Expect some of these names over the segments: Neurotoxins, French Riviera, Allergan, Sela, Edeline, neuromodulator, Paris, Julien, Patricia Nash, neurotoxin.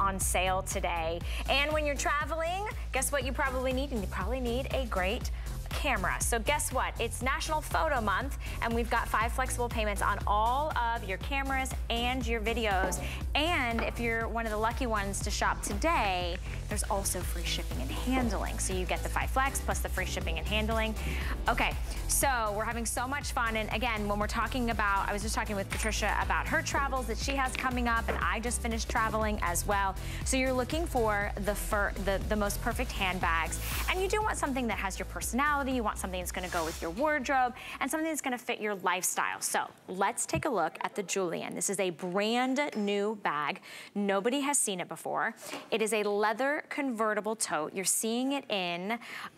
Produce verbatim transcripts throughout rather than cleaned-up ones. on sale today. And when you're traveling, guess what you probably need? And you probably need a great camera. So guess what? It's National Photo Month, and we've got five flexible payments on all of your cameras and your videos. And if you're one of the lucky ones to shop today, there's also free shipping and handling. So you get the five flex plus the free shipping and handling. Okay, so we're having so much fun. And again, when we're talking about, I was just talking with Patricia about her travels that she has coming up, and I just finished traveling as well. So you're looking for the, fur, the, the most perfect handbags. And you do want something that has your personality. You want something that's going to go with your wardrobe and something that's going to fit your lifestyle. So let's take a look at the Julien. This is a brand new bag. Nobody has seen it before. It is a leather convertible tote. You're seeing it in,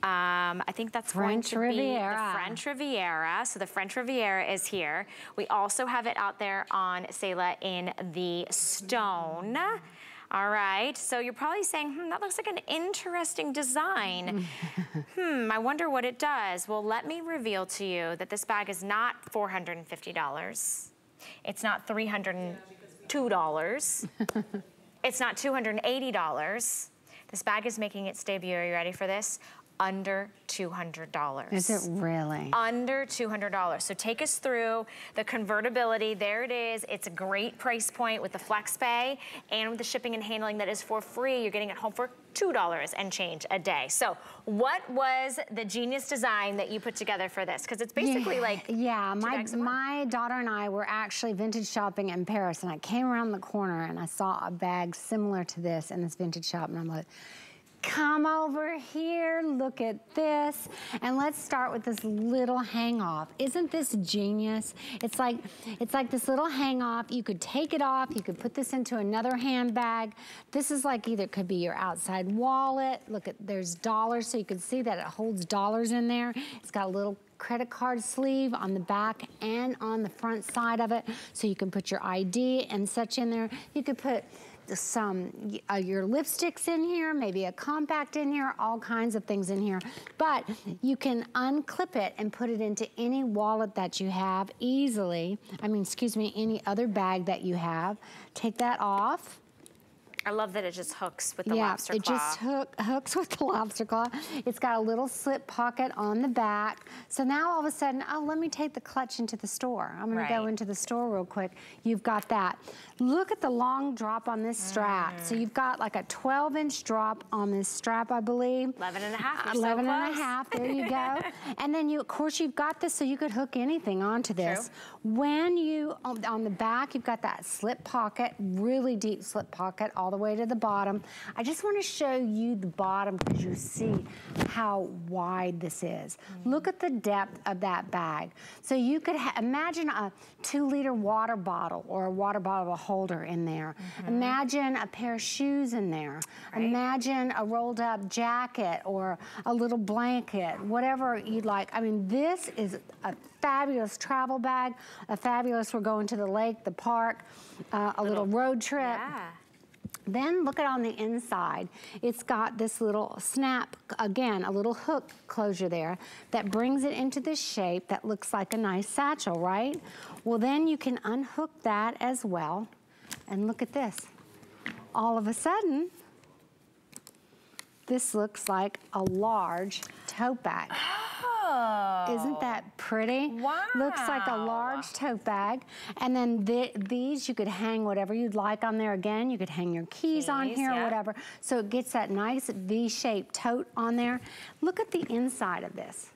um, I think that's French Riviera. The French Riviera. So the French Riviera is here. We also have it out there on Sela in the stone. All right, so you're probably saying, hmm, that looks like an interesting design. hmm, I wonder what it does. Well, let me reveal to you that this bag is not four hundred fifty dollars. It's not three hundred two dollars. It's not two hundred eighty dollars. This bag is making its debut. Are you ready for this? Under two hundred dollars. Is it really? Under two hundred dollars. So take us through the convertibility. There it is. It's a great price point with the flex pay and with the shipping and handling that is for free. You're getting it home for two dollars and change a day. So what was the genius design that you put together for this? Because it's basically yeah, like yeah, my my daughter and I were actually vintage shopping in Paris, and I came around the corner and I saw a bag similar to this in this vintage shop, and I'm like, come over here, look at this. And let's start with this little hang-off. Isn't this genius? It's like, it's like this little hang-off. You could take it off, you could put this into another handbag. This is like either could be your outside wallet. Look at, there's dollars, so you can see that it holds dollars in there. It's got a little credit card sleeve on the back and on the front side of it, so you can put your I D and such in there. You could put some uh, your lipsticks in here, maybe a compact in here, all kinds of things in here. But you can unclip it and put it into any wallet that you have easily. I mean, excuse me, any other bag that you have. Take that off. I love that it just hooks with the yeah, lobster claw. Yeah, it just hook, hooks with the lobster claw. It's got a little slip pocket on the back. So now all of a sudden, oh, let me take the clutch into the store. I'm gonna right. go into the store real quick. You've got that. Look at the long drop on this strap. Mm. So you've got like a twelve inch drop on this strap, I believe. eleven and a half, you're so close. eleven and a half, there you go. And then you, of course, you've got this so you could hook anything onto this. True. When you, on, on the back, you've got that slip pocket, really deep slip pocket, all the way to the bottom. I just want to show you the bottom because you see how wide this is. Look at the depth of that bag. So you could ha imagine a two liter water bottle or a water bottle holder in there. Mm-hmm. Imagine a pair of shoes in there. Right. Imagine a rolled up jacket or a little blanket, whatever you'd like. I mean, this is a fabulous travel bag, a fabulous, we're going to the lake, the park, uh, a little, little road trip. Yeah. Then look at on the inside. It's got this little snap, again, a little hook closure there that brings it into this shape that looks like a nice satchel, right? Well, then you can unhook that as well. And look at this. All of a sudden, this looks like a large tote bag. Oh. Isn't that pretty? Wow. Looks like a large tote bag. And then th these, you could hang whatever you'd like on there. Again, you could hang your keys, keys on here yeah. or whatever. So it gets that nice V-shaped tote on there. Look at the inside of this.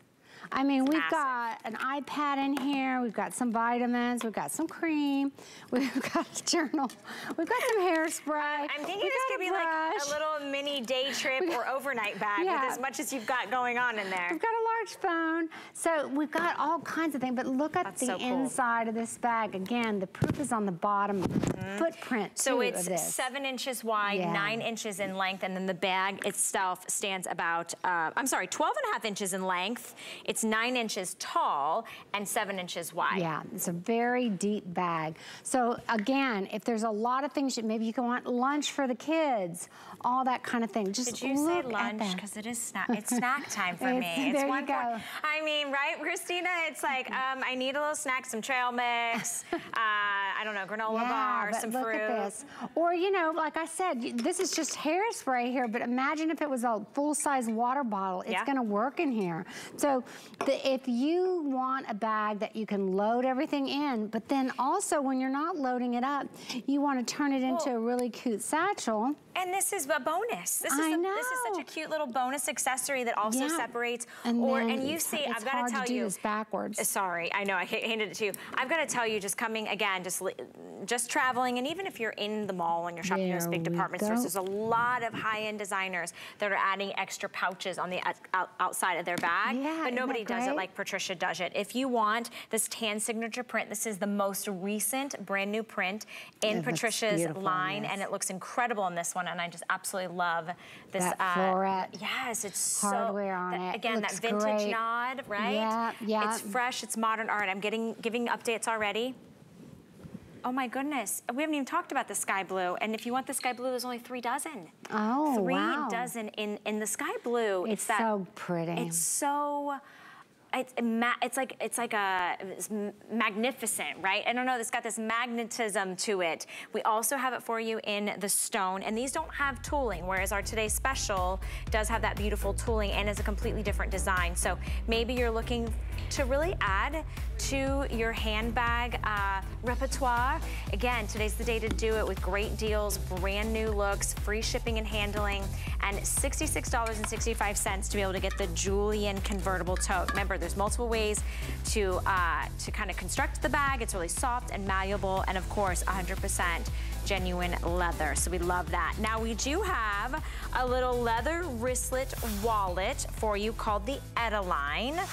I mean, it's we've massive. got an iPad in here, we've got some vitamins, we've got some cream, we've got a journal, we've got some hairspray. I'm thinking this could be brush. like a little mini day trip got, or overnight bag yeah. with as much as you've got going on in there. We've got a large phone, so we've got all kinds of things, but look at That's the so cool. inside of this bag. Again, the proof is on the bottom mm-hmm. footprint, So too, it's of this. seven inches wide, yeah. nine inches in length, and then the bag itself stands about, uh, I'm sorry, twelve and a half inches in length. It's It's nine inches tall and seven inches wide. Yeah, it's a very deep bag. So again, if there's a lot of things, maybe you can want lunch for the kids, all that kind of thing. Just Did you look say lunch? Because it is snack. It's snack time for it's, me. It's there one you go. Point. I mean, right, Christina? It's like um, I need a little snack, some trail mix. uh, I don't know, granola yeah, bar, but some look fruit. At this. Or, you know, like I said, this is just hairspray here, but imagine if it was a full-size water bottle. It's yeah. going to work in here. So the, if you want a bag that you can load everything in, but then also when you're not loading it up, you want to turn it into well, a really cute satchel. And this is a bonus. This is I a, know. This is such a cute little bonus accessory that also yeah. separates. And, or, and you see, I've got to tell to do you. This backwards. Sorry, I know, I handed it to you. I've got to tell you, just coming again, just just traveling, and even if you're in the mall and you're shopping there in those big department go. stores, there's a lot of high-end designers that are adding extra pouches on the out, outside of their bag, yeah, but nobody does it like Patricia does it. If you want this tan signature print, this is the most recent brand new print in yeah, Patricia's line, yes. and it looks incredible in this one, and I just absolutely love this. That uh, floret. Yes, it's hardware so, on that, it. Again, looks that vintage great. nod, right? Yeah, yeah. It's fresh, it's modern art. I'm getting giving updates already. Oh my goodness, we haven't even talked about the sky blue. And if you want the sky blue, there's only three dozen. Oh, three wow. dozen in, in the sky blue. It's, it's that, so pretty. It's so... It's, it's like it's like a it's magnificent, right? I don't know. It's got this magnetism to it. We also have it for you in the stone, and these don't have tooling, whereas our today's special does have that beautiful tooling and is a completely different design. So maybe you're looking to really add to your handbag uh, repertoire. Again, today's the day to do it with great deals, brand new looks, free shipping and handling, and sixty-six dollars and sixty-five cents to be able to get the Julien convertible tote. Remember, there's multiple ways to uh, to kind of construct the bag. It's really soft and malleable, and of course, one hundred percent genuine leather. So we love that. Now we do have a little leather wristlet wallet for you called the Edeline.